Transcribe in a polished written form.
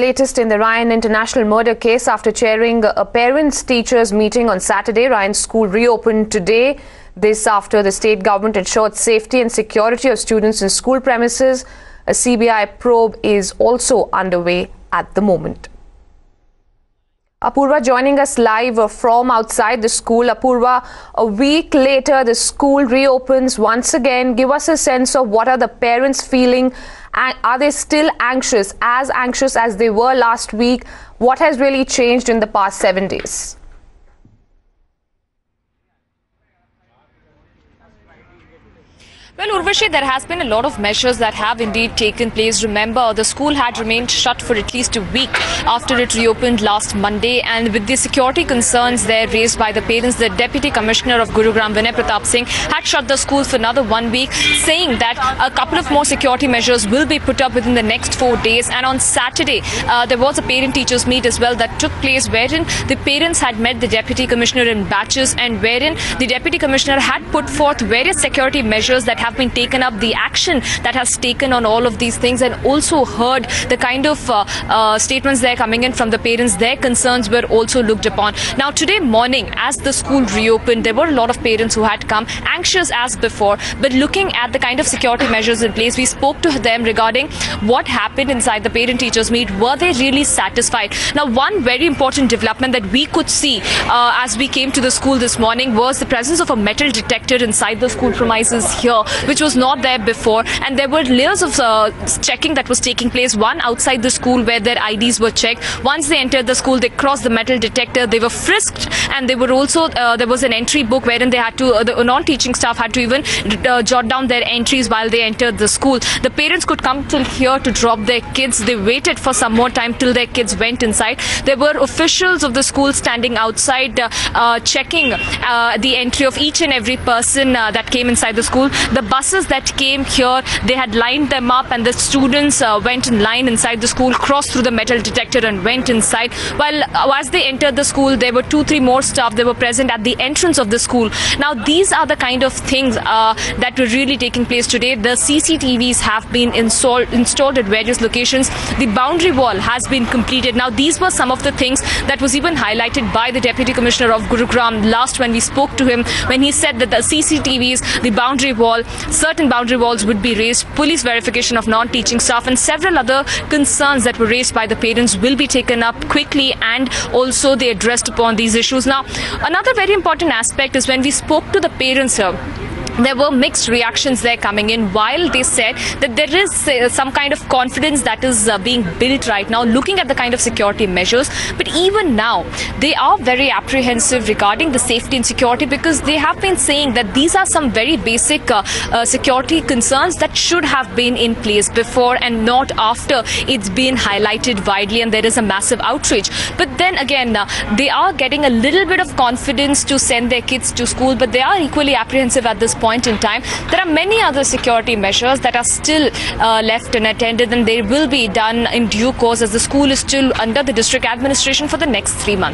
Latest in the Ryan International murder case. After chairing a parents-teachers meeting on Saturday, Ryan's school reopened today. This after the state government ensured safety and security of students in school premises. A CBI probe is also underway at the moment. Apurva joining us live from outside the school. Apurva, a week later, the school reopens once again. Give us a sense of what are the parents feeling, and are they still anxious as they were last week? What has really changed in the past 7 days? Well, Urvashi, there has been a lot of measures that have indeed taken place. Remember, the school had remained shut for at least a week after it reopened last Monday. And with the security concerns there raised by the parents, the Deputy Commissioner of Gurugram, Vinay Pratap Singh, had shut the school for another 1 week, saying that a couple of more security measures will be put up within the next 4 days. And on Saturday, there was a parent-teachers meet as well that took place, wherein the parents had met the Deputy Commissioner in batches and wherein the Deputy Commissioner had put forth various security measures that have been taken up, the action that has taken on all of these things, and also heard the kind of statements there coming in from the parents. Their concerns were also looked upon. Now today morning, as the school reopened, there were a lot of parents who had come anxious as before, but looking at the kind of security measures in place, we spoke to them regarding what happened inside the parent teachers meet. Were they really satisfied? Now, one very important development that we could see as we came to the school this morning was the presence of a metal detector inside the school premises here, which was not there before. And there were layers of checking that was taking place. One outside the school where their IDs were checked. Once they entered the school, they crossed the metal detector. They were frisked, and they were also there was an entry book wherein they had to the non-teaching staff had to even jot down their entries while they entered the school. The parents could come till here to drop their kids. They waited for some more time till their kids went inside. There were officials of the school standing outside checking the entry of each and every person that came inside the school. The buses that came here, they had lined them up, and the students went in line inside the school, crossed through the metal detector and went inside. While as they entered the school, there were 2-3 more staff. They were present at the entrance of the school. Now, these are the kind of things that were really taking place today. The CCTVs have been installed at various locations. The boundary wall has been completed. Now, these were some of the things that was even highlighted by the Deputy Commissioner of Gurugram last when we spoke to him, when he said that the CCTVs, the boundary wall, certain boundary walls would be raised, police verification of non-teaching staff, and several other concerns that were raised by the parents will be taken up quickly, and also they addressed upon these issues. Now, another very important aspect is when we spoke to the parents here, there were mixed reactions there coming in. While they said that there is some kind of confidence that is being built right now, looking at the kind of security measures, but even now they are very apprehensive regarding the safety and security, because they have been saying that these are some very basic security concerns that should have been in place before and not after it's been highlighted widely and there is a massive outrage. But then again, they are getting a little bit of confidence to send their kids to school, but they are equally apprehensive at this point in time. There are many other security measures that are still left unattended, and they will be done in due course as the school is still under the district administration for the next 3 months.